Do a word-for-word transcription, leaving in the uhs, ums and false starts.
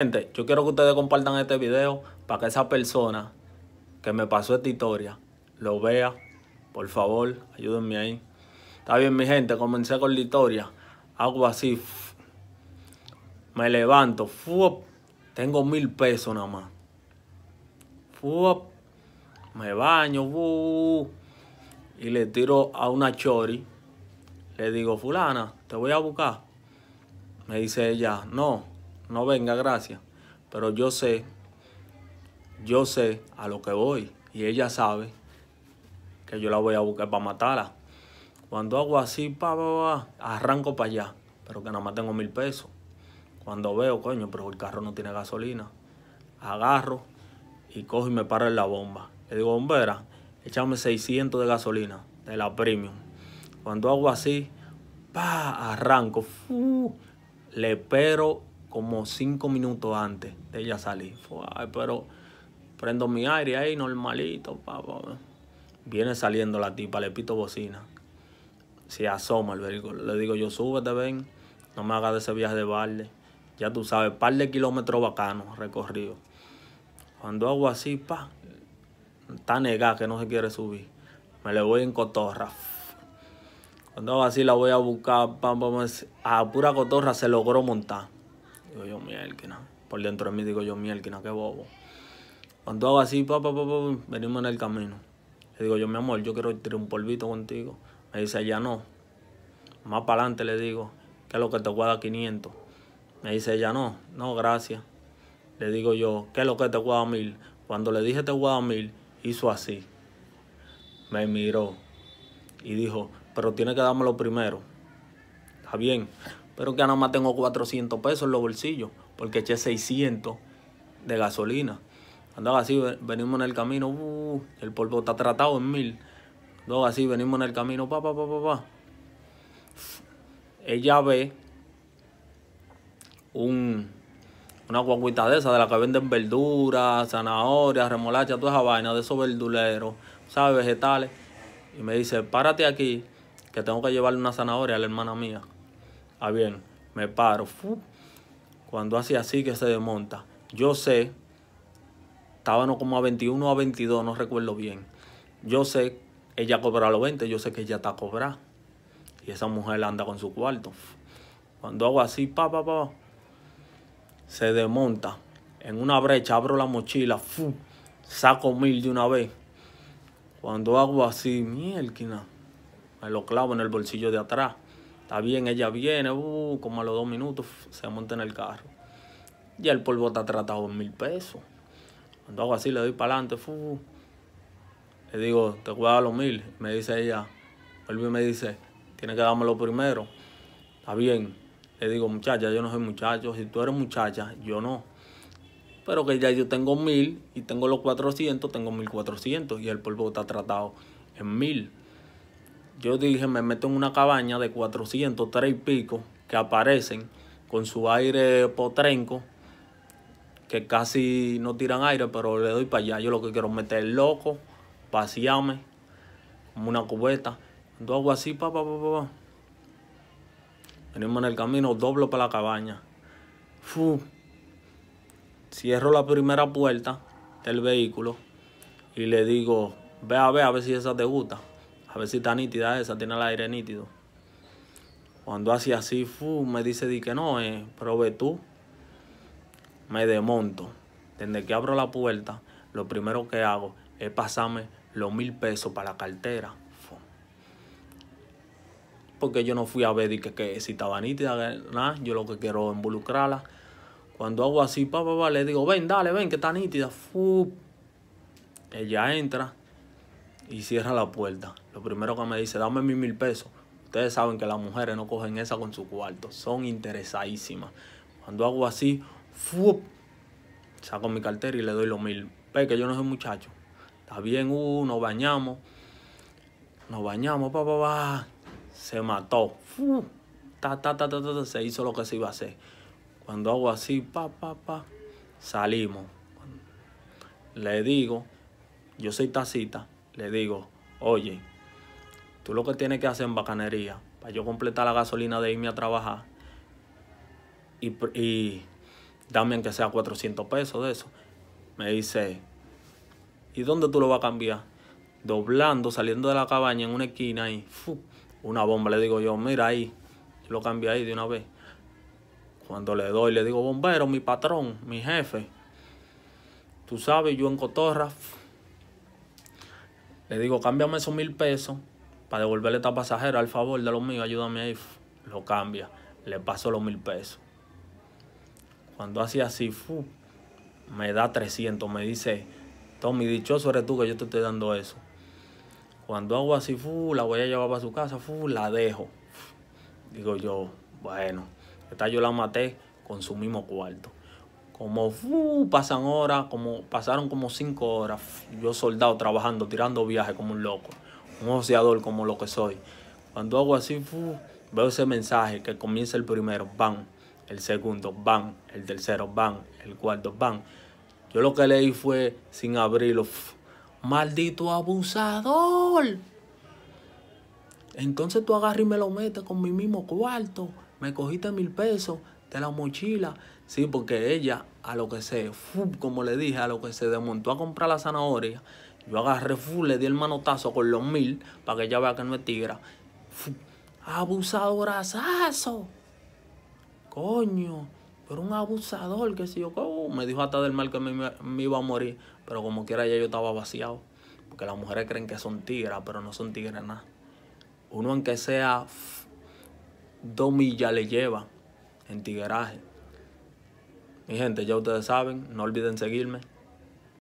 Gente, yo quiero que ustedes compartan este video para que esa persona que me pasó esta historia lo vea. Por favor, ayúdenme ahí. Está bien, mi gente, comencé con la historia. Hago así. Me levanto. Fuop. Tengo mil pesos nada más. Fuop. Me baño. Fuop. Y le tiro a una chori. Le digo, fulana, te voy a buscar. Me dice ella, no. No venga, gracias. Pero yo sé, yo sé a lo que voy. Y ella sabe que yo la voy a buscar para matarla. Cuando hago así, pa, pa, pa, arranco para allá. Pero que nada más tengo mil pesos. Cuando veo, coño, pero el carro no tiene gasolina. Agarro y cojo y me paro en la bomba. Le digo, bombera, échame seiscientos de gasolina, de la premium. Cuando hago así, pa, arranco. Fu, le pero como cinco minutos antes de ella salir. Ay, pero prendo mi aire ahí normalito. Pa, pa, pa. Viene saliendo la tipa, le pito bocina. Se asoma el vehículo. Le digo yo, súbete, ven. No me hagas de ese viaje de balde. Ya tú sabes, par de kilómetros bacanos recorrido. Cuando hago así, pa, está negada que no se quiere subir. Me le voy en cotorra. Cuando hago así la voy a buscar. Pa, pa, pa. A pura cotorra se logró montar. Digo yo, mielquina. Por dentro de mí digo yo, mielquina, qué bobo. Cuando hago así, pa, pa, pa, pa, venimos en el camino. Le digo yo, mi amor, yo quiero tirar un polvito contigo. Me dice, ella no. Más para adelante le digo, que es lo que te guarda quinientos. Me dice, ella no. No, gracias. Le digo yo, que es lo que te guarda mil. Cuando le dije te guarda mil, hizo así. Me miró y dijo, pero tiene que dármelo primero. Está bien. Pero que nada más tengo cuatrocientos pesos en los bolsillos, porque eché seiscientos de gasolina. Andaba así, venimos en el camino, uh, el polvo está tratado en mil. Andaba así, venimos en el camino, pa, pa, pa, pa, pa. Ella ve un, una guaguita de esas, de la que venden verduras, zanahorias, remolacha, toda esa vaina, de esos verduleros, ¿sabes? Vegetales. Y me dice, párate aquí, que tengo que llevarle una zanahoria a la hermana mía. Ah, bien, me paro. Fu. Cuando hace así que se desmonta. Yo sé, estábamos como a veintiuno o a veintidós, no recuerdo bien. Yo sé, ella cobra los veinte, yo sé que ella está a cobrar. Y esa mujer anda con su cuarto. Fu. Cuando hago así, pa, pa, pa, se desmonta. En una brecha abro la mochila, fu, saco mil de una vez. Cuando hago así, mierda, me lo clavo en el bolsillo de atrás. Está bien, ella viene, uh, como a los dos minutos se monta en el carro. Ya el polvo está tratado en mil pesos. Cuando hago así, le doy para adelante. Uh, le digo, te voy a dar los mil. Me dice ella, vuelve y me dice, tienes que dármelo primero. Está bien. Le digo, muchacha, yo no soy muchacho. Si tú eres muchacha, yo no. Pero que ya yo tengo mil y tengo los cuatrocientos, tengo mil cuatrocientos. Y el polvo está tratado en mil. Yo dije, me meto en una cabaña de cuatrocientos, tres y pico, que aparecen con su aire potrenco, que casi no tiran aire, pero le doy para allá. Yo lo que quiero es meter loco, pasearme, como una cubeta. Cuando hago así, pa, pa, pa, pa, pa. Venimos en el camino, doblo para la cabaña. Fu. Cierro la primera puerta del vehículo y le digo, ve a ver, a ver si esa te gusta. A ver si está nítida esa, tiene el aire nítido. Cuando hace así, fu, me dice, di que no, eh, probé tú. Me desmonto. Desde que abro la puerta, lo primero que hago es pasarme los mil pesos para la cartera. Fu. Porque yo no fui a ver di que, que si estaba nítida, nada. Yo lo que quiero es involucrarla. Cuando hago así, pa, pa, pa, le digo, ven, dale, ven, que está nítida. Fu. Ella entra y cierra la puerta. Lo primero que me dice, dame mis mil pesos. Ustedes saben que las mujeres no cogen esa con su cuarto. Son interesadísimas. Cuando hago así, ¡fup!, saco mi cartera y le doy los mil. Ve que yo no soy muchacho. Está bien, uh, nos bañamos. Nos bañamos, pa, pa, pa. Se mató. ¡Fup! Ta, ta, ta, ta, ta, ta. Se hizo lo que se iba a hacer. Cuando hago así, pa, pa, pa, salimos. Le digo, yo soy tacita. Le digo, oye, tú lo que tienes que hacer en bacanería, para yo completar la gasolina de irme a trabajar, y, y dame aunque sea cuatrocientos pesos de eso. Me dice, ¿y dónde tú lo vas a cambiar? Doblando, saliendo de la cabaña en una esquina ahí. ¡Fu! Una bomba, le digo yo, mira ahí. Yo lo cambié ahí de una vez. Cuando le doy, le digo, bombero, mi patrón, mi jefe. Tú sabes, yo en cotorra. ¡Fu! Le digo, cámbiame esos mil pesos para devolverle a esta pasajera, al favor de los míos, ayúdame ahí. ¡Fu! Lo cambia, le paso los mil pesos. Cuando hacía así, ¡fu! Me da trescientos, me dice, Tommy, dichoso eres tú que yo te estoy dando eso. Cuando hago así, fu, la voy a llevar para su casa, fu, la dejo. Digo yo, bueno, esta yo la maté con su mismo cuarto. Como fu, pasan horas, como pasaron como cinco horas. Fu, yo soldado trabajando, tirando viajes como un loco, un oceador como lo que soy. Cuando hago así, fu, veo ese mensaje que comienza el primero, bam, el segundo, bam, el tercero, bam, el cuarto, bam. Yo lo que leí fue, sin abrirlo, maldito abusador. Entonces tú agarras y me lo metes con mi mismo cuarto. Me cogiste mil pesos de la mochila. Sí, porque ella, a lo que se, fu, como le dije, a lo que se desmontó a comprar la zanahoria, yo agarré, fu, le di el manotazo con los mil para que ella vea que no es tigra. Abusadorazazo. Coño. Pero un abusador, que si yo, oh, me dijo hasta del mal que me, me, me iba a morir. Pero como quiera ya yo estaba vaciado. Porque las mujeres creen que son tigras, pero no son tigras nada. Uno aunque sea f, dos millas le lleva en tigueraje. Mi gente, ya ustedes saben, no olviden seguirme.